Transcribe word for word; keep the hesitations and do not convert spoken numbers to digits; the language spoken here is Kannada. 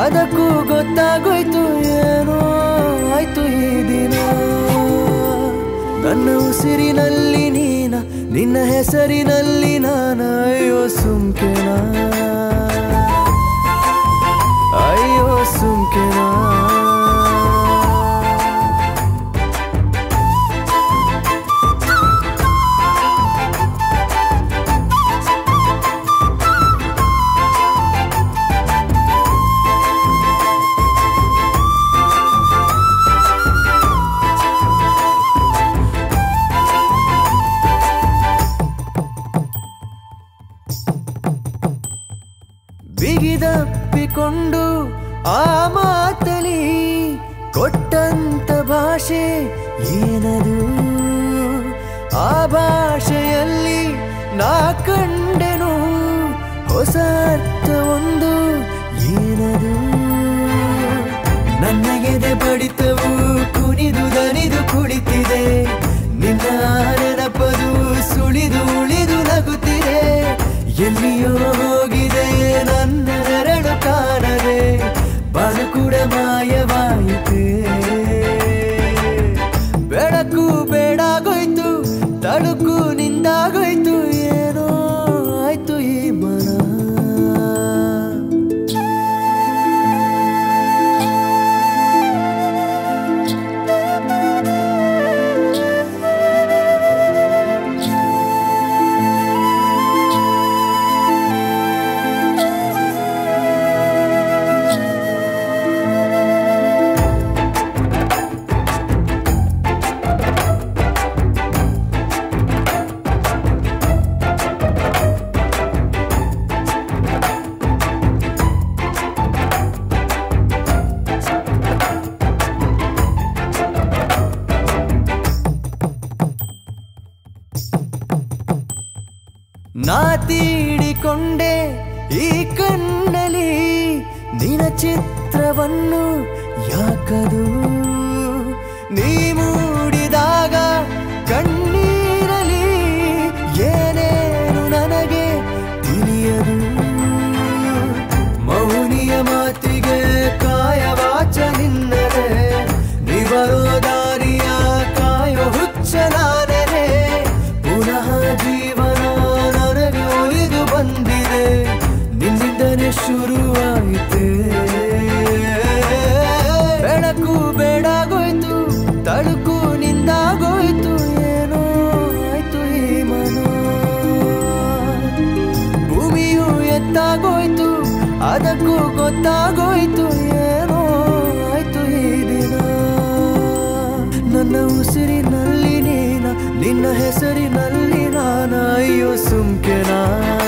ಅದಕ್ಕೂ ಗೊತ್ತಾಗೋಯ್ತು ಏನೋ ಆಯ್ತು ಈ ದಿನ. ನನ್ನ ಉಸಿರಿನಲ್ಲಿ ನೀನ, ನಿನ್ನ ಹೆಸರಿನಲ್ಲಿ ನಾನು. ಅಯ್ಯೋ ಸುಮ್ಕೆನ, ಅಯ್ಯೋ ಸುಮ್ಕೆನ. ಬಿಗಿದಪ್ಪಿಕೊಂಡು ಆ ಮಾತಲಿ ಕೊಟ್ಟಂತ ಭಾಷೆ ಏನದು? ಆ ಭಾಷೆಯಲ್ಲಿ ನಾ ಕಂಡೆನು ಹೊಸ ಅರ್ಥವೊಂದು ಏನದು? ನನ್ನಗೆದೆ ಬಡಿತವು ಕುಣಿದು ದನಿದು ಕುಳಿತಿದೆ, ನಿನ್ನ ನೆನಪದು ಸುಳಿದು ಉಳಿದು ನಗುತ್ತಿದೆ. ಎಲ್ಲಿಯೋ ಹೋಗಿದೆ ನನ್ನ ನೆರಳು ಕಾಣದೆ, ಬಾಳು ಕೂಡ ಮಾಯವಾಯಿತೆ. ಬೆಳಕು ಬೇಡಾಗೋಯ್ತು, ತಳುಕು ನಿಂದಾಗೋಯ್ತು, ಏನೋ ಆಯ್ತು ಈ ಮನ. ನಾ ತೀಡಿಕೊಂಡೆ ಈ ಕಣ್ಣಲ್ಲಿ ನಿನ್ನ ಚಿತ್ರವನ್ನು ಯಾಕದು? ನೀ ಮೂಡಿದಾಗ ಕಣ್ಣೀರಲಿ ಏನೇನು ನನಗೆ ತಿಳಿಯದು? ಮೌನಿಯ ಮಾತಿಗೆ ಕಾಯವಾಚ ನಿನ್ನದೆ, ನಿವರೋ ದಾರಿಯ ಕಾಯ ಹುಚ್ಚನಾದರೆ. ಪುನಃ ಜೀವನ ಬಂದಿದೆ, ನಿನ್ನಿಂದನೇ ಶುರುವಾಯಿತೆ. ಬೆಳಕು ಬೇಡಾಗೋಯ್ತು, ತಳುಕು ನಿಂದಾಗೋಯ್ತು, ಏನೋ ಆಯ್ತು ಈ ಮನ. ಭೂಮಿಯು ಎತ್ತಾಗೋಯ್ತು, ಅದಕ್ಕೂ ಗೊತ್ತಾಗೋಯ್ತು, ಏನೋ ಆಯ್ತು ಈ ದಿನ. ನನ್ನ ಉಸಿರಿನಲ್ಲಿ ನೀನ, ನಿನ್ನ ಹೆಸರಿನಲ್ಲಿ ನಾನು. ಅಯ್ಯೋ ಸುಮ್ಕೆನಾ.